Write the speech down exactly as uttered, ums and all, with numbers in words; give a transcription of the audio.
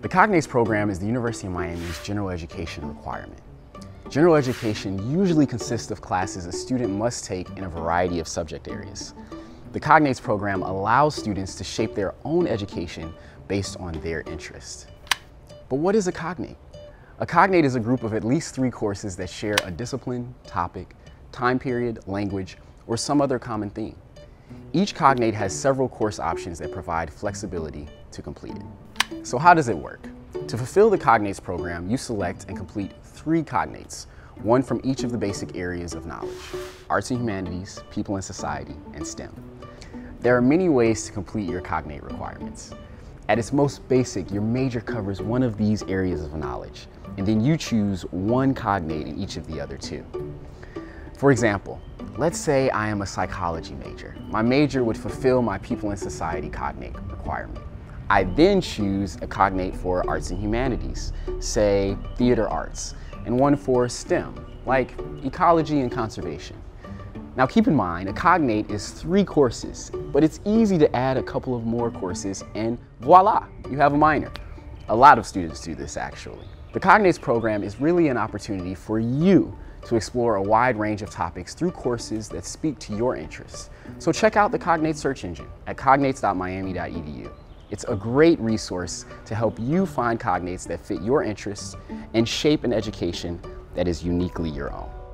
The Cognates program is the University of Miami's general education requirement. General education usually consists of classes a student must take in a variety of subject areas. The Cognates program allows students to shape their own education based on their interests. But what is a cognate? A cognate is a group of at least three courses that share a discipline, topic, time period, language, or some other common theme. Each cognate has several course options that provide flexibility to complete it. So how does it work? To fulfill the Cognates program, you select and complete three cognates, one from each of the basic areas of knowledge: arts and humanities, people and society, and STEM. There are many ways to complete your cognate requirements. At its most basic, your major covers one of these areas of knowledge, and then you choose one cognate in each of the other two. For example, let's say I am a psychology major. My major would fulfill my people and society cognate requirement. I then choose a cognate for arts and humanities, say theater arts, and one for STEM, like ecology and conservation. Now keep in mind, a cognate is three courses, but it's easy to add a couple of more courses and voila, you have a minor. A lot of students do this actually. The Cognates program is really an opportunity for you to explore a wide range of topics through courses that speak to your interests. So check out the Cognate search engine at cognates dot miami dot e d u. It's a great resource to help you find cognates that fit your interests and shape an education that is uniquely your own.